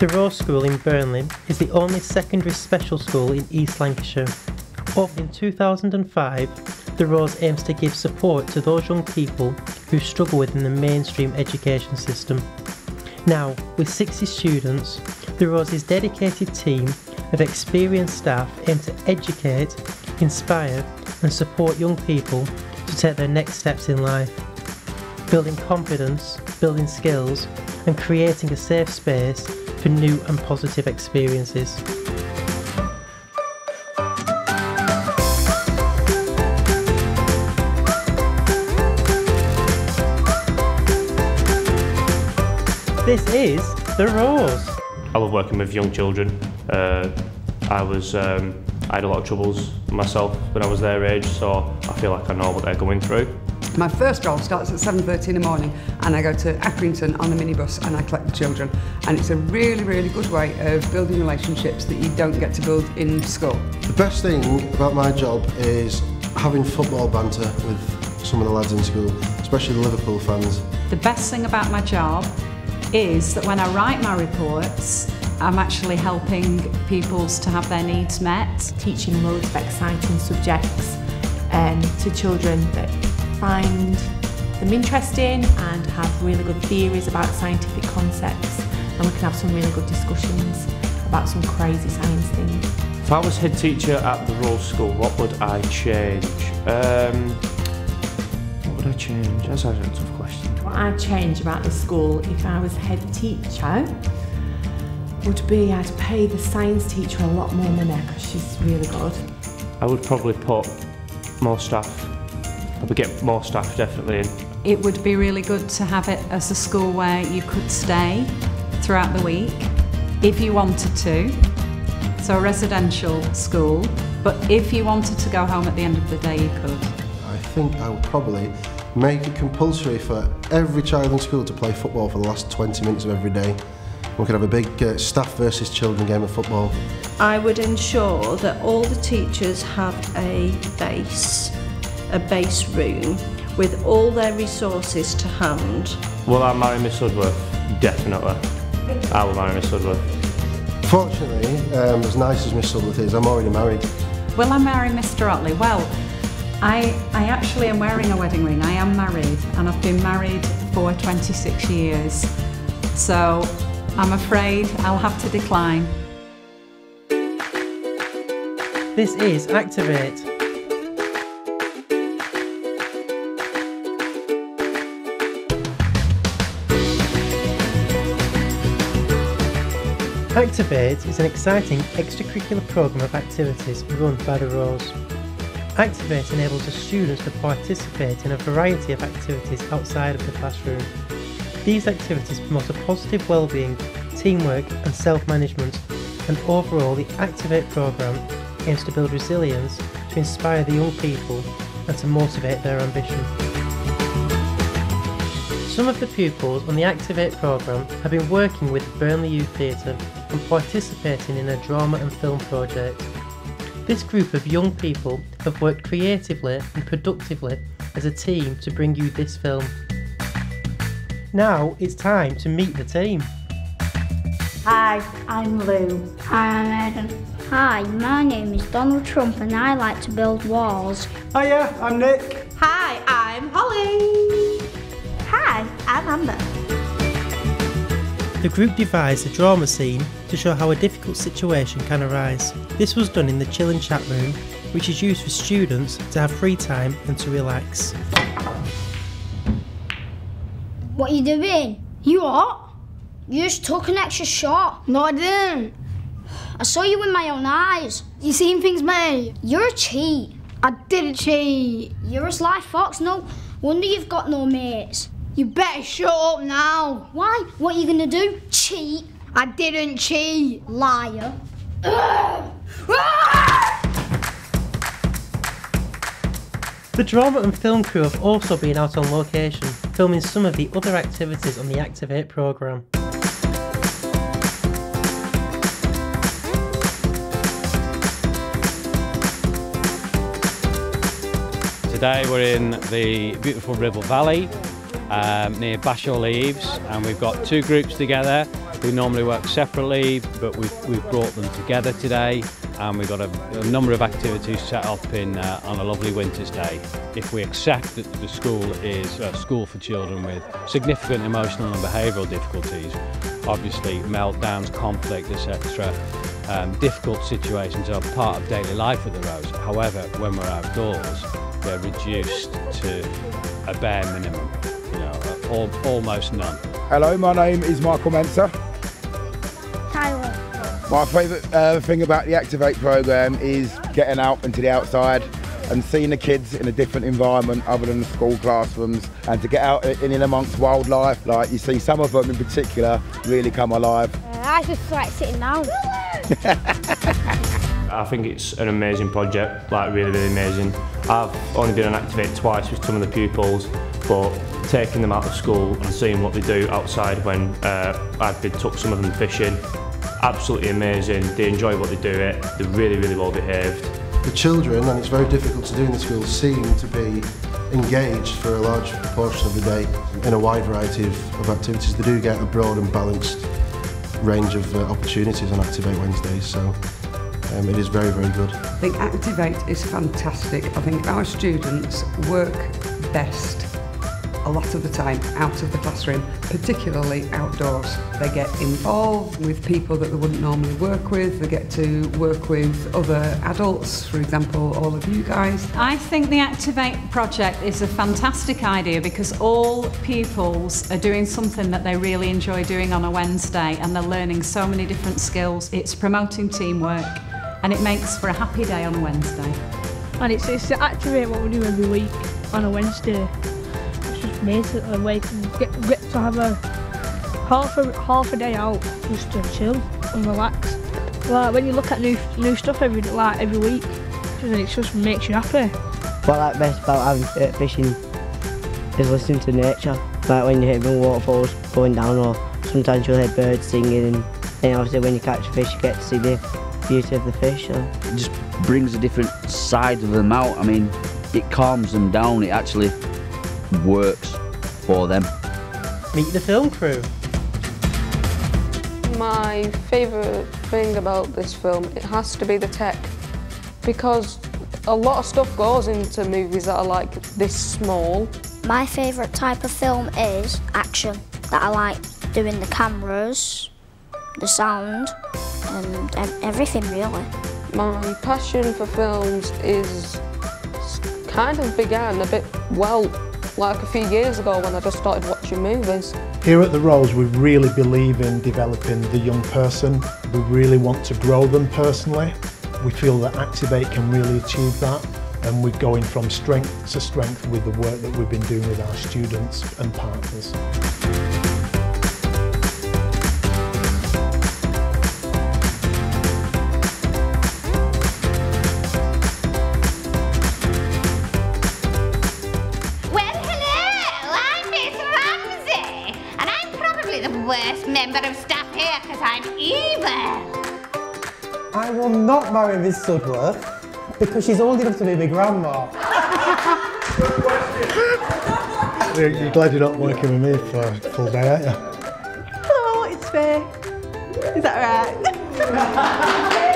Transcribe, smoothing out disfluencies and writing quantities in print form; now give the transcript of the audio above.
The Rose School in Burnley is the only secondary special school in East Lancashire. Opened in 2005, The Rose aims to give support to those young people who struggle within the mainstream education system. Now, with 60 students, The Rose's dedicated team of experienced staff aim to educate, inspire and support young people to take their next steps in life. Building confidence, building skills and creating a safe space for new and positive experiences. This is The Rose. I love working with young children. I had a lot of troubles myself when I was their age, so I feel like I know what they're going through. My first job starts at 7:30 in the morning and I go to Accrington on the minibus and I collect the children, and it's a really, really good way of building relationships that you don't get to build in school. The best thing about my job is having football banter with some of the lads in school, especially the Liverpool fans. The best thing about my job is that when I write my reports, I'm actually helping pupils to have their needs met. Teaching loads of exciting subjects to children that find them interesting and have really good theories about scientific concepts, and we can have some really good discussions about some crazy science things. If I was head teacher at the Rose School, what would I change? What would I change? That's actually a tough question. What I'd change about the school if I was head teacher would be I'd pay the science teacher a lot more money because she's really good. I would probably put more staff. I would get more staff, definitely. It would be really good to have it as a school where you could stay throughout the week if you wanted to. So a residential school, but if you wanted to go home at the end of the day, you could. I think I would probably make it compulsory for every child in school to play football for the last 20 minutes of every day. We could have a big staff versus children game of football. I would ensure that all the teachers have a base room with all their resources to hand. Will I marry Miss Sudworth? Definitely. I will marry Miss Sudworth. Fortunately, as nice as Miss Sudworth is, I'm already married. Will I marry Mr. Otley? Well, I actually am wearing a wedding ring. I am married, and I've been married for 26 years. So I'm afraid I'll have to decline. This is Activate. Activate is an exciting extracurricular programme of activities run by The Rose. Activate enables the students to participate in a variety of activities outside of the classroom. These activities promote a positive well-being, teamwork and self-management, and overall the Activate programme aims to build resilience, to inspire the young people and to motivate their ambition. Some of the pupils on the Activate programme have been working with Burnley Youth Theatre and participating in a drama and film project. This group of young people have worked creatively and productively as a team to bring you this film. Now it's time to meet the team. Hi, I'm Lou. Hi, I'm Adam. Hi, my name is Donald Trump and I like to build walls. Hiya, I'm Nick. Hi, I'm Holly. Hi, I'm Amber. The group devised a drama scene to show how a difficult situation can arise. This was done in the chill and chat room, which is used for students to have free time and to relax. What are you doing? You what? You just took an extra shot. No, I didn't. I saw you with my own eyes. You seen things, mate? You're a cheat. I didn't cheat. You're a sly fox. No wonder you've got no mates. You better shut up now. Why? What are you gonna do? Cheat? I didn't cheat. Liar. The drama and film crew have also been out on location, filming some of the other activities on the Activate programme. Today we're in the beautiful Ribble Valley near Bashall Eaves, and we've got two groups together They normally work separately, but we've brought them together today, and we've got a number of activities set up on a lovely winter's day. If we accept that the school is a school for children with significant emotional and behavioural difficulties, obviously meltdowns, conflict, etc. Difficult situations are part of daily life at the Rose. However, when we're outdoors, they're reduced to a bare minimum, you know, almost none. Hello, my name is Michael Mensah. Tyler. My favourite thing about the Activate programme is getting out into the outside and seeing the kids in a different environment other than the school classrooms, and to get out in amongst wildlife, like you see some of them in particular really come alive. I just like sitting down. I think it's an amazing project, like really, really amazing. I've only been on Activate twice with some of the pupils, but taking them out of school and seeing what they do outside when I've been took some of them fishing, absolutely amazing. They enjoy what they do, they're really, really well behaved. The children, and it's very difficult to do in the school, seem to be engaged for a large proportion of the day in a wide variety of activities. They do get a broad and balanced range of opportunities on Activate Wednesdays, so it is very, very good. I think Activate is fantastic. I think our students work best a lot of the time out of the classroom, particularly outdoors. They get involved with people that they wouldn't normally work with. They get to work with other adults, for example, all of you guys. I think the Activate project is a fantastic idea because all pupils are doing something that they really enjoy doing on a Wednesday, and they're learning so many different skills. It's promoting teamwork, and it makes for a happy day on a Wednesday. And it's to activate what we do every week on a Wednesday. Just makes it a way to get to have a half a day out just to chill and relax. Like when you look at new stuff every week, it just makes you happy. What I like best about having fishing is listening to nature. Like when you hear big waterfalls going down, or sometimes you'll hear birds singing, and obviously when you catch a fish you get to see the beauty of the fish. So. It just brings a different side of them out. I mean, it calms them down. It actually works for them. Meet the film crew. My favourite thing about this film, it has to be the tech, because a lot of stuff goes into movies that are like this small. My favourite type of film is action. That I like doing the cameras, the sound and everything really. My passion for films is kind of began a bit like a few years ago when I just started watching movies. Here at The Rose we really believe in developing the young person. We really want to grow them personally. We feel that Activate can really achieve that, and we're going from strength to strength with the work that we've been doing with our students and partners. Worst member of staff here because I'm evil. I will not marry Miss Sudworth because she's old enough to be my grandma. You're glad you're not working with me for a full day, aren't you? Oh, it's fair. Is that right?